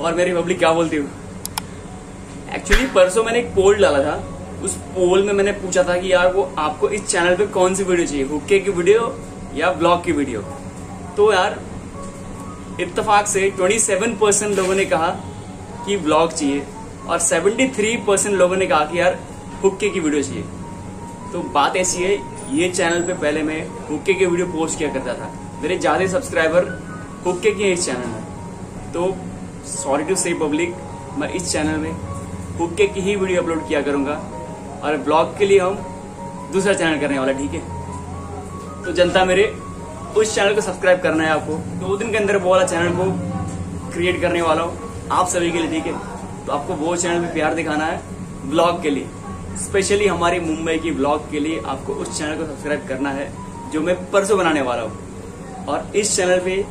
और मेरी पब्लिक क्या बोलती हूँ। एक्चुअली परसों मैंने एक पोल डाला था, उस पोल में मैंने पूछा था कि यार वो आपको इस चैनल पे कौन सी वीडियो चाहिए, हुक्के की वीडियो या ब्लॉग की वीडियो। तो यार इत्तफाक से 27% लोगों ने कहा कि ब्लॉग चाहिए और 73% लोगों ने कहा कि यार हुक्के की वीडियो चाहिए। तो बात ऐसी है, ये चैनल पे पहले मैं हुक्के की वीडियो पोस्ट किया करता था, मेरे ज़्यादा सब्सक्राइबर हुक्के के हैं इस चैनल में। तो सॉरी टू से पब्लिक, मैं इस चैनल में हुक्के की ही वीडियो अपलोड किया करूँगा और ब्लॉग के लिए हम दूसरा चैनल करने वाला, ठीक है। तो जनता मेरे उस चैनल को सब्सक्राइब करना है आपको, 2 दिन के अंदर वो वाला चैनल को क्रिएट करने वाला हूँ आप सभी के लिए, ठीक है। तो आपको वो चैनल पे प्यार दिखाना है ब्लॉग के लिए, स्पेशली हमारी मुंबई की ब्लॉग के लिए आपको उस चैनल को सब्सक्राइब करना है जो मैं परसों बनाने वाला हूँ। और इस चैनल पे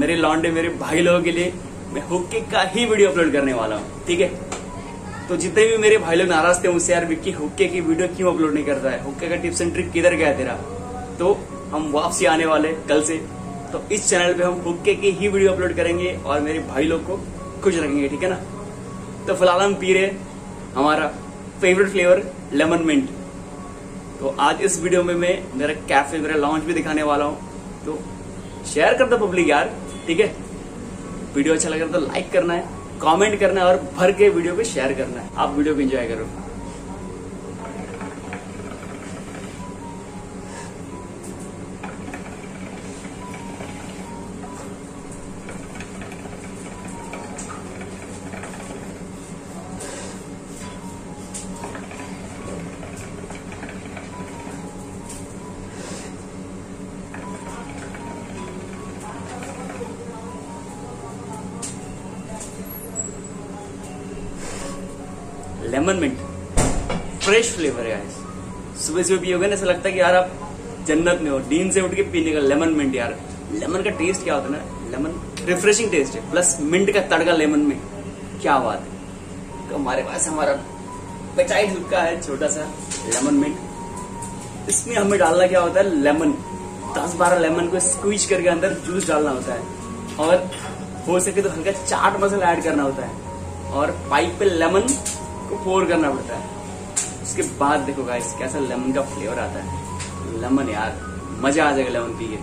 मेरे लॉन्डे मेरे भाई लोगों के लिए मैं हुक्के का ही वीडियो अपलोड करने वाला हूँ, ठीक है। तो जितने भी मेरे भाई लोग नाराज थे मुझसे, यार विक्की हुक्के की वीडियो क्यों अपलोड नहीं करता है, हुक्के का टिप्स एंड ट्रिक किधर गया तेरा, तो हम वापसी आने वाले कल से। तो इस चैनल पे हम हुक्के की ही वीडियो अपलोड करेंगे और मेरे भाई लोग को खुश रखेंगे, ठीक है ना। तो फिलहाल हम पी रहे हमारा फेवरेट फ्लेवर लेमन मिंट। तो आज इस वीडियो में मैं मेरा कैफे, मेरा लॉन्च भी दिखाने वाला हूँ। तो शेयर कर दो पब्लिक यार, ठीक है। वीडियो अच्छा लगे तो लाइक करना है, कॉमेंट करना है और भर के वीडियो को शेयर करना है। आप वीडियो को इंजॉय करो। लेमन मिंट फ्रेश फ्लेवर है, सुबह सुबह पियोगे ना ऐसा लगता है कि यार आप जन्नत में हो। डीन से उठ के पीने का लेमन मिंट, यार लेमन का टेस्ट क्या होता है ना, लेमन रिफ्रेशिंग टेस्ट है, प्लस मिंट का तड़का लेमन में, क्या बात है। तो हमारे पास हमारा बचाई हुक्का है, छोटा सा लेमन मिंट। इसमें हमें डालना क्या होता है, लेमन, 10-12 लेमन को स्क्वीज करके अंदर जूस डालना होता है और हो सके तो हल्का चाट मसाला ऐड करना होता है और पाइप पे लेमन पोर करना पड़ता है। उसके बाद देखो गाइस कैसा लेमन का फ्लेवर आता है। लेमन यार मजा आ जाएगा लेमन पी के।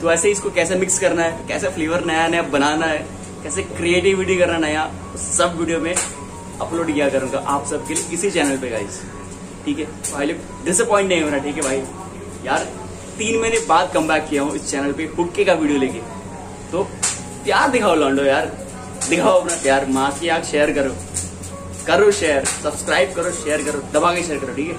तो ऐसे इसको कैसे मिक्स करना है, कैसे फ्लेवर नया नया बनाना है, कैसे क्रिएटिविटी करना नया, सब वीडियो में अपलोड किया करूंगा आप सबके लिए इसी चैनल पे गाइस, ठीक है। भाई लोग डिसअपॉइंट नहीं होना, ठीक है भाई। यार 3 महीने बाद कम बैक किया हूँ इस चैनल पे हुक्के का वीडियो लेके। तो प्यार दिखाओ लॉन्डो यार, दिखाओ अपना प्यार, माँ की आग, शेयर करो, करो शेयर, सब्सक्राइब करो, शेयर करो, दबा के शेयर करो, ठीक है।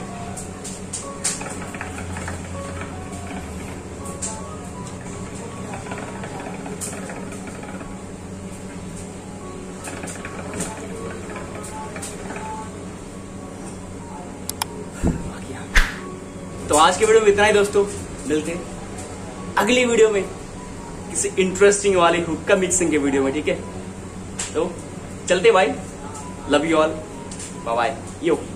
तो आज के वीडियो में इतना ही दोस्तों, मिलते हैं अगली वीडियो में किसी इंटरेस्टिंग वाली हुक्का मिक्सिंग के वीडियो में, ठीक है। तो चलते भाई, love you all, bye bye, yo.